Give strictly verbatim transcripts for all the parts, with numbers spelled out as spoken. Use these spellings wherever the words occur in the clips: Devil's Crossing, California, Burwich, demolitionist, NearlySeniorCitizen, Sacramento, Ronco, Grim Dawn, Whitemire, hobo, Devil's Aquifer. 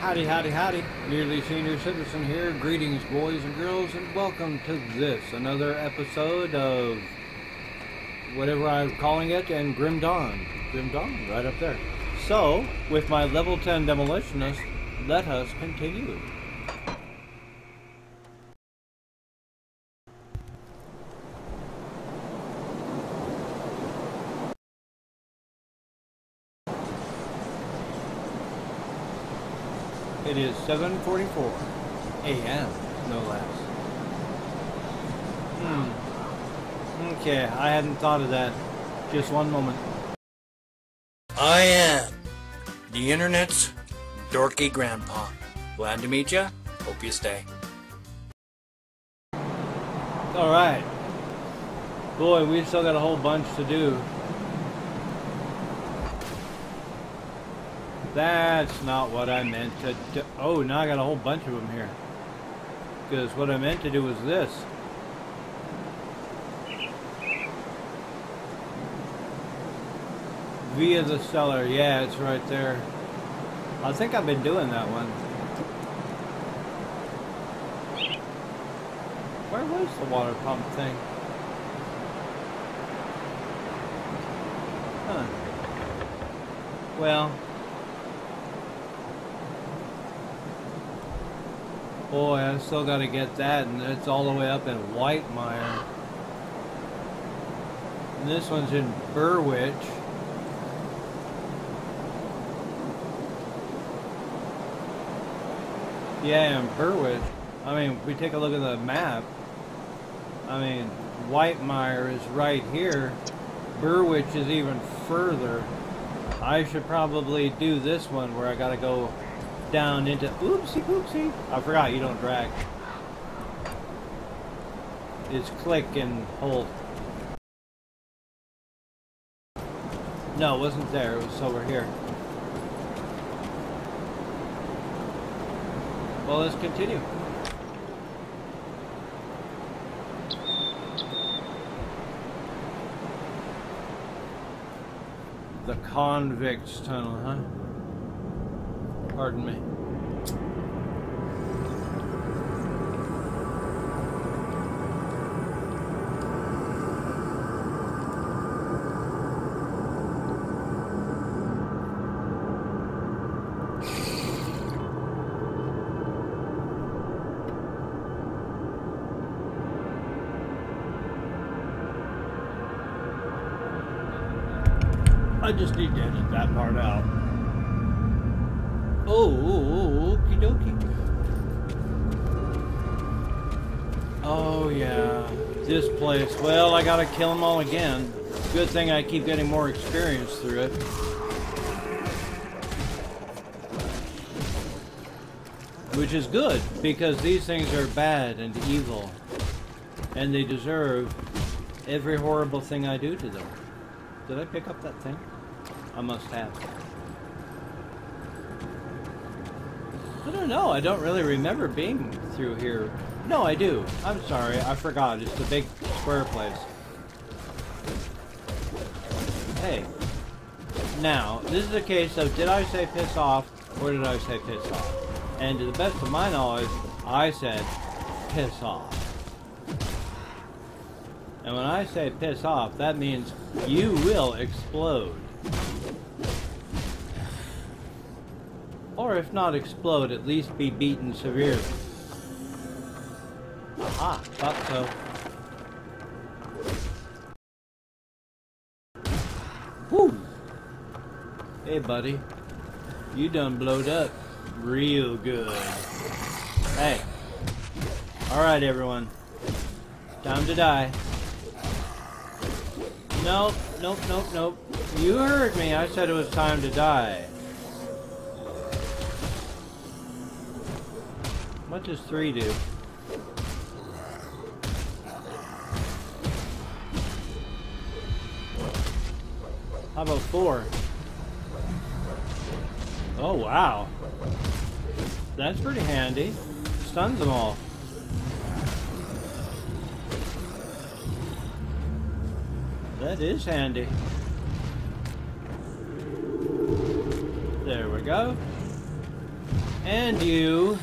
Howdy, howdy, howdy. Nearly Senior Citizen here. Greetings, boys and girls, and welcome to this, another episode of whatever I'm calling it, and Grim Dawn. Grim Dawn, right up there. So, with my level ten demolitionist, let us continue. It is seven forty-four a m, no less. Hmm. Okay, I hadn't thought of that. Just one moment. I am the internet's dorky grandpa. Glad to meet ya. Hope you stay. Alright. Boy, we've still got a whole bunch to do. That's not what I meant to do. Oh, now I got a whole bunch of them here. Because what I meant to do was this. Via the cellar. Yeah, it's right there. I think I've been doing that one. Where was the water pump thing? Huh. Well... boy, I still got to get that, and it's all the way up in Whitemire. And this one's in Burwich. Yeah, in Burwich. I mean, if we take a look at the map, I mean, Whitemire is right here. Burwich is even further. I should probably do this one where I got to go down into oopsie oopsie. I forgot you don't drag. It's click and hold. No, it wasn't there, it was over here. Well, let's continue. The convict's tunnel, huh? Pardon me. I just need to edit that part out. Oh, oh, oh, okie dokie. Oh, yeah. This place. Well, I gotta kill them all again. Good thing I keep getting more experience through it. Which is good, because these things are bad and evil. And they deserve every horrible thing I do to them. Did I pick up that thing? I must have. I don't know. I don't really remember being through here. No, I do. I'm sorry. I forgot. It's the big square place. Hey. Now, this is a case of did I say piss off or did I say piss off? And to the best of my knowledge, I said piss off. And when I say piss off, that means you will explode. Or if not explode, at least be beaten severely. Aha, thought so. Woo! Hey buddy, you done blowed up real good. Hey. Alright everyone, time to die. Nope, nope, nope, nope. You heard me, I said it was time to die. What does three do? How about four? Oh, wow. That's pretty handy. Stuns them all. That is handy. There we go. And you.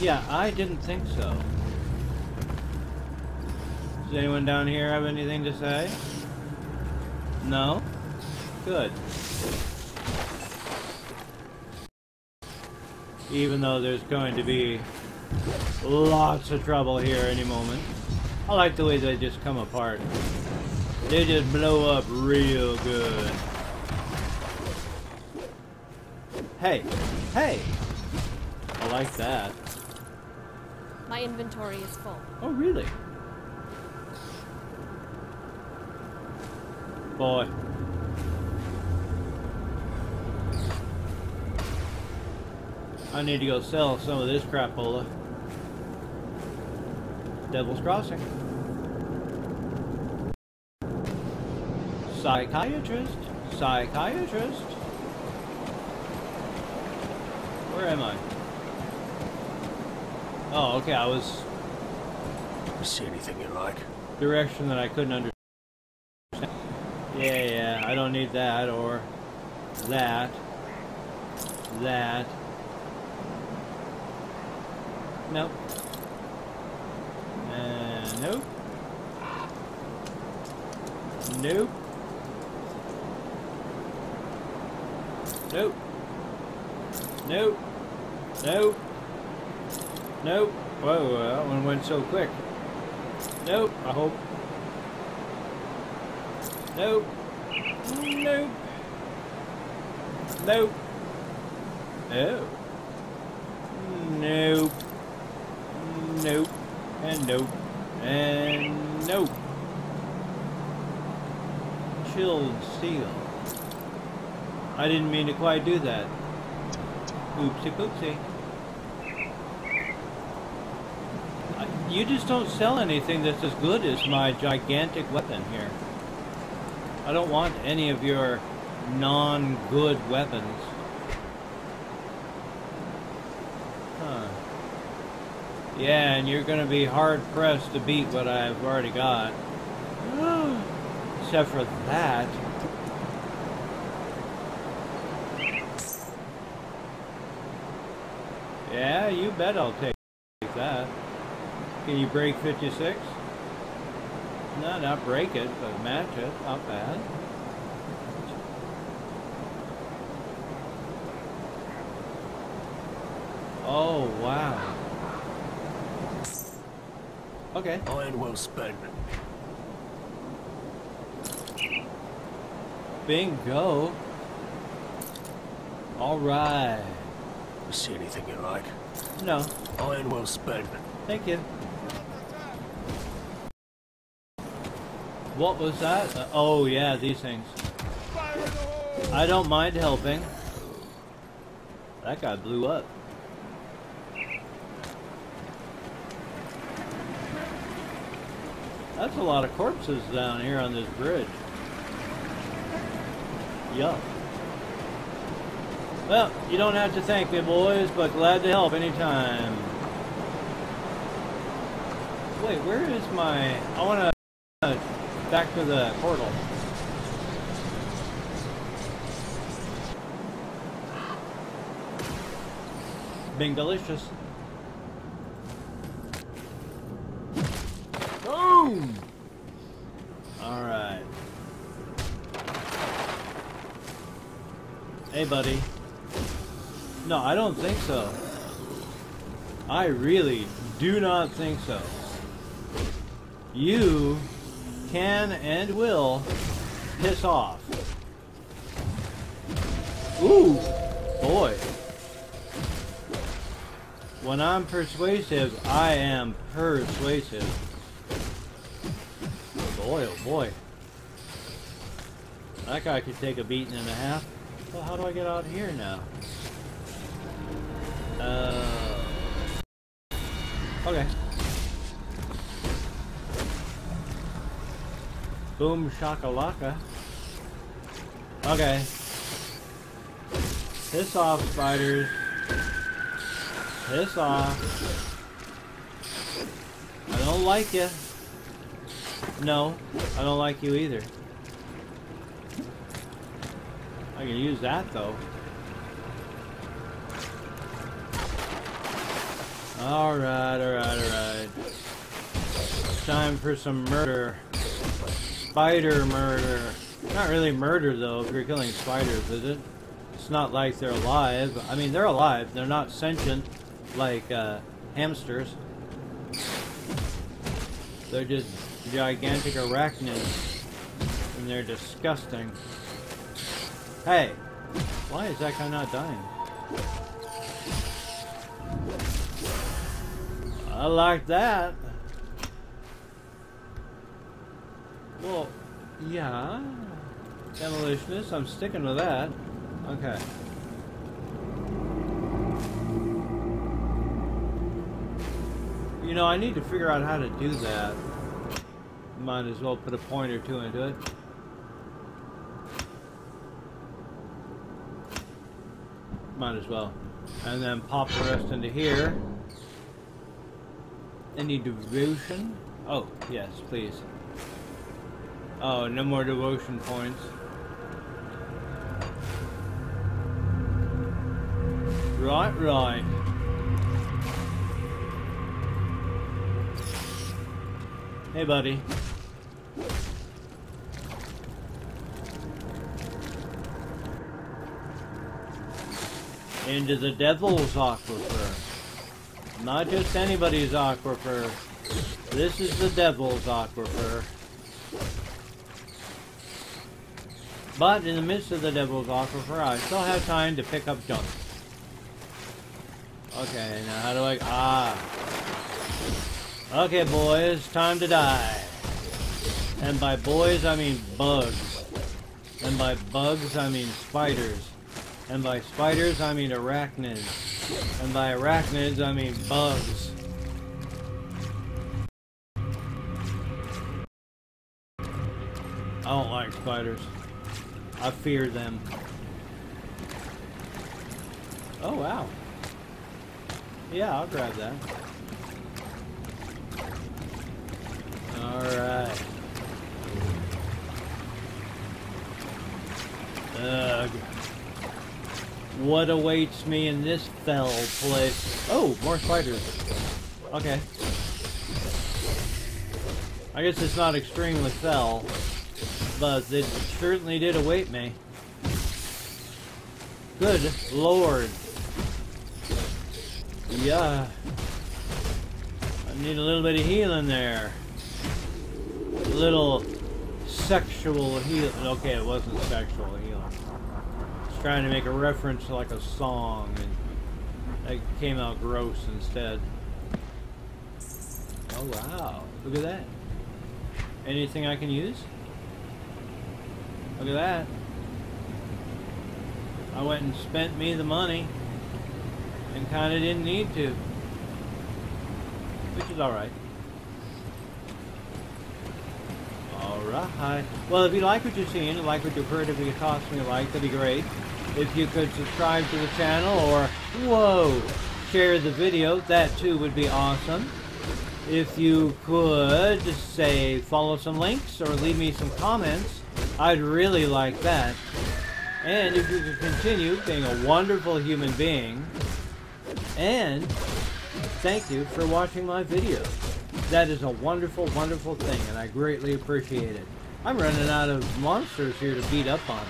Yeah, I didn't think so. Does anyone down here have anything to say? No? Good. Even though there's going to be lots of trouble here any moment. I like the way they just come apart. They just blow up real good. Hey, hey! I like that. My inventory is full. Oh, really? Boy. I need to go sell some of this crapola. Devil's Crossing. Psychiatrist. Psychiatrist. Where am I? Oh, okay, I was... I see anything you like. Direction that I couldn't understand. Yeah, yeah, I don't need that, or that, that. Nope. Uh, nope. Nope. Nope. Nope. Nope. Nope. Whoa, that one went so quick. Nope, I hope. Nope. Nope. Nope. Oh. Nope. Nope. And nope. And nope. Chilled steel. I didn't mean to quite do that. Oopsie poopsie. You just don't sell anything that's as good as my gigantic weapon here. I don't want any of your non-good weapons. Huh. Yeah, and you're going to be hard-pressed to beat what I've already got. Except for that. Yeah, you bet I'll take that. Can you break fifty-six? No, not break it, but match it. Not bad. Oh, wow. Okay. Iron well spent. Bingo. All right. See anything you like? No. Iron well spent. Thank you. What was that? Uh, oh, yeah, these things. I don't mind helping. That guy blew up. That's a lot of corpses down here on this bridge. Yup. Well, you don't have to thank me, boys, but glad to help anytime. Wait, where is my... I want to... Back to the portal. Being delicious. Boom! Alright. Hey, buddy. No, I don't think so. I really do not think so. You... can and will piss off. Ooh, boy. When I'm persuasive, I am persuasive. Boy, oh boy. That guy could take a beating and a half. Well, how do I get out here now? Uh. Okay. Boom shakalaka. Okay. Piss off, spiders. Piss off. I don't like you. No, I don't like you either. I can use that, though. Alright, alright, alright. Time for some murder. Spider murder. Not really murder, though, if you're killing spiders, is it? It's not like they're alive. I mean, they're alive. They're not sentient like uh, hamsters. They're just gigantic arachnids. And they're disgusting. Hey! Why is that guy not dying? I like that. Well, yeah. Demolitionist, I'm sticking to that. Okay. You know, I need to figure out how to do that. Might as well put a point or two into it. Might as well. And then pop the rest into here. Any devotion? Oh, yes, please. Oh, no more devotion points. Right, right. Hey, buddy. Into the Devil's Aquifer. Not just anybody's aquifer. This is the Devil's Aquifer. But in the midst of the Devil's Aquifer, I still have time to pick up junk. Okay, now how do I... Ah. Okay, boys. Time to die. And by boys, I mean bugs. And by bugs, I mean spiders. And by spiders, I mean arachnids. And by arachnids, I mean bugs. I don't like spiders. I fear them. Oh, wow. Yeah, I'll grab that. Alright. Ugh. What awaits me in this fell place? Oh, more spiders. Okay. I guess it's not extremely fell, but it certainly did await me. Good lord. Yeah. I need a little bit of healing there. A little sexual healing. Okay, it wasn't sexual healing. Trying to make a reference to like a song, and that came out gross instead. Oh wow, look at that. Anything I can use? Look at that. I went and spent me the money and kind of didn't need to, which is alright. Alright. Well, if you like what you've seen, like what you've heard, if you could toss me a like, that'd be great. If you could subscribe to the channel or, whoa, share the video, that too would be awesome. If you could, say, follow some links or leave me some comments, I'd really like that. And if you could continue being a wonderful human being, and thank you for watching my videos. That is a wonderful, wonderful thing, and I greatly appreciate it. I'm running out of monsters here to beat up on.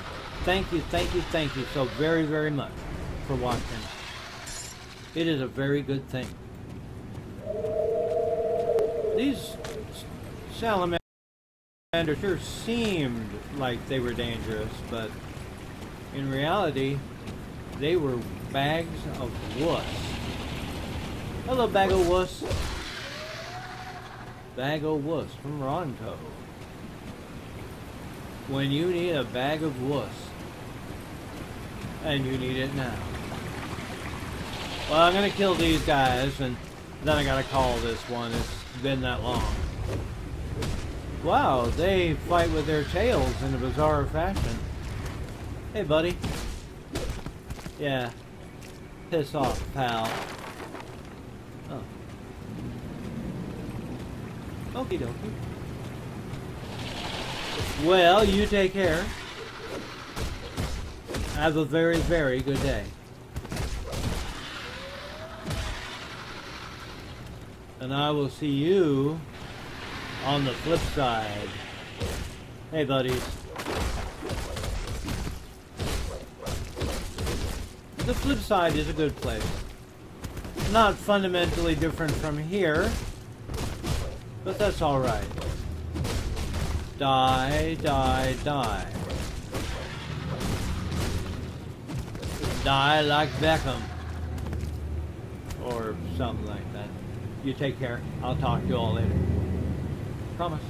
Thank you, thank you, thank you so very, very much for watching. It is a very good thing. These salamanders sure seemed like they were dangerous, but in reality, they were bags of wuss. Hello, bag of wuss. Bag of wuss from Ronco. When you need a bag of wuss, and you need it now. Well, I'm gonna kill these guys, and then I gotta call this one. It's been that long. Wow, they fight with their tails in a bizarre fashion. Hey, buddy. Yeah. Piss off, pal. Oh. Okie dokie. Well, you take care. Have a very, very good day. and I will see you on the flip side. Hey, buddies. The flip side is a good place. Not fundamentally different from here, but that's alright. Die, die, die. Die like Beckham. Or something like that. You take care. I'll talk to you all later. Promise.